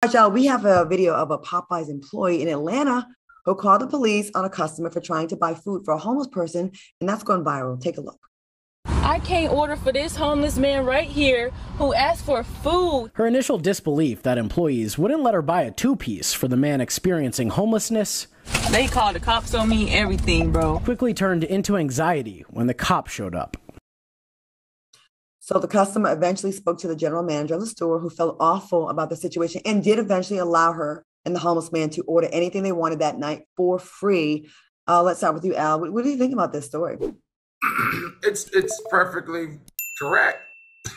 All right, y'all, we have a video of a Popeyes employee in Atlanta who called the police on a customer for trying to buy food for a homeless person, and that's going viral. Take a look. I can't order for this homeless man right here who asked for food. Her initial disbelief that employees wouldn't let her buy a two-piece for the man experiencing homelessness. They called the cops on me, everything, bro. Quickly turned into anxiety when the cop showed up. So the customer eventually spoke to the general manager of the store, who felt awful about the situation and did eventually allow her and the homeless man to order anything they wanted that night for free. Let's start with you, Al. What do you think about this story? It's perfectly correct.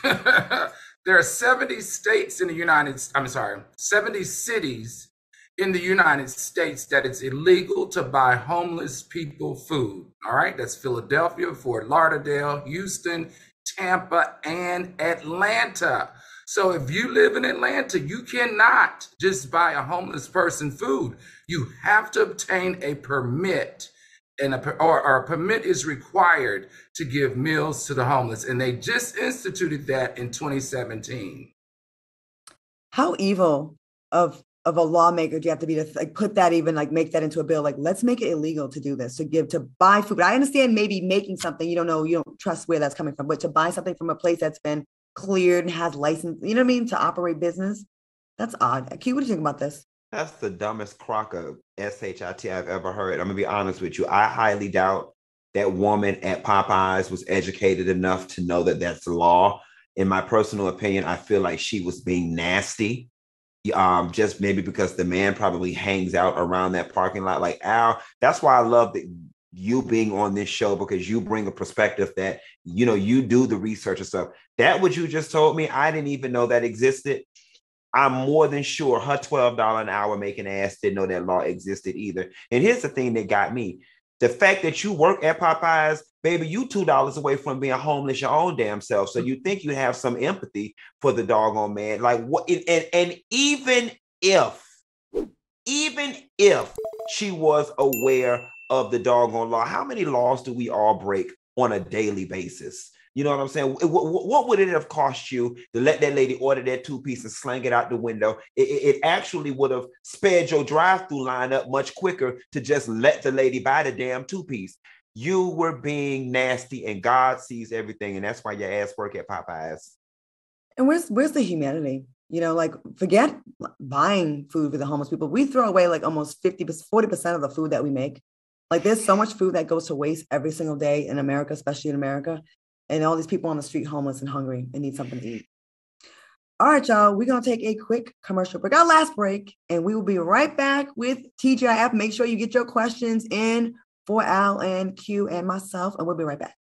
There are 70 states in the United States, I'm sorry, 70 cities in the United States that it's illegal to buy homeless people food. All right, that's Philadelphia, Fort Lauderdale, Houston, Tampa, and Atlanta. So if you live in Atlanta, you cannot just buy a homeless person food. You have to obtain a permit, and a permit is required to give meals to the homeless. And they just instituted that in 2017. How evil of a lawmaker do you have to be to like put that, even like make that into a bill? Like, let's make it illegal to do this, to buy food. But I understand maybe making something, you don't know, you don't trust where that's coming from, but to buy something from a place that's been cleared and has license, you know what I mean, to operate business, that's odd. Q, what do you think about this? That's the dumbest crock of shit I've ever heard. I'm gonna be honest with you. I highly doubt that woman at Popeyes was educated enough to know that that's the law. In my personal opinion, I feel like she was being nasty. Just maybe because the man probably hangs out around that parking lot. Like, Al, that's why I love that you being on this show, because you bring a perspective that, you know, you do the research and stuff. That what you just told me, I didn't even know that existed. I'm more than sure her $12 an hour making ass didn't know that law existed either. And here's the thing that got me. The fact that you work at Popeyes, baby, you $2 away from being homeless your own damn self. So you think you have some empathy for the doggone man. Like, what? And even if she was aware of the doggone law, how many laws do we all break on a daily basis? You know what I'm saying? What would it have cost you to let that lady order that two-piece and slang it out the window? It actually would have spared your drive-through line up much quicker to just let the lady buy the damn two-piece. You were being nasty, and God sees everything, and that's why your ass work at Popeyes. And where's the humanity? You know, like, forget buying food for the homeless people. We throw away like almost 40% of the food that we make. Like, there's so much food that goes to waste every single day in America, especially in America. And all these people on the street, homeless and hungry, and need something to eat. All right, y'all, we're going to take a quick commercial break, our last break, and we will be right back with Tea-G-I-F. Make sure you get your questions in for Al and Q and myself, and we'll be right back.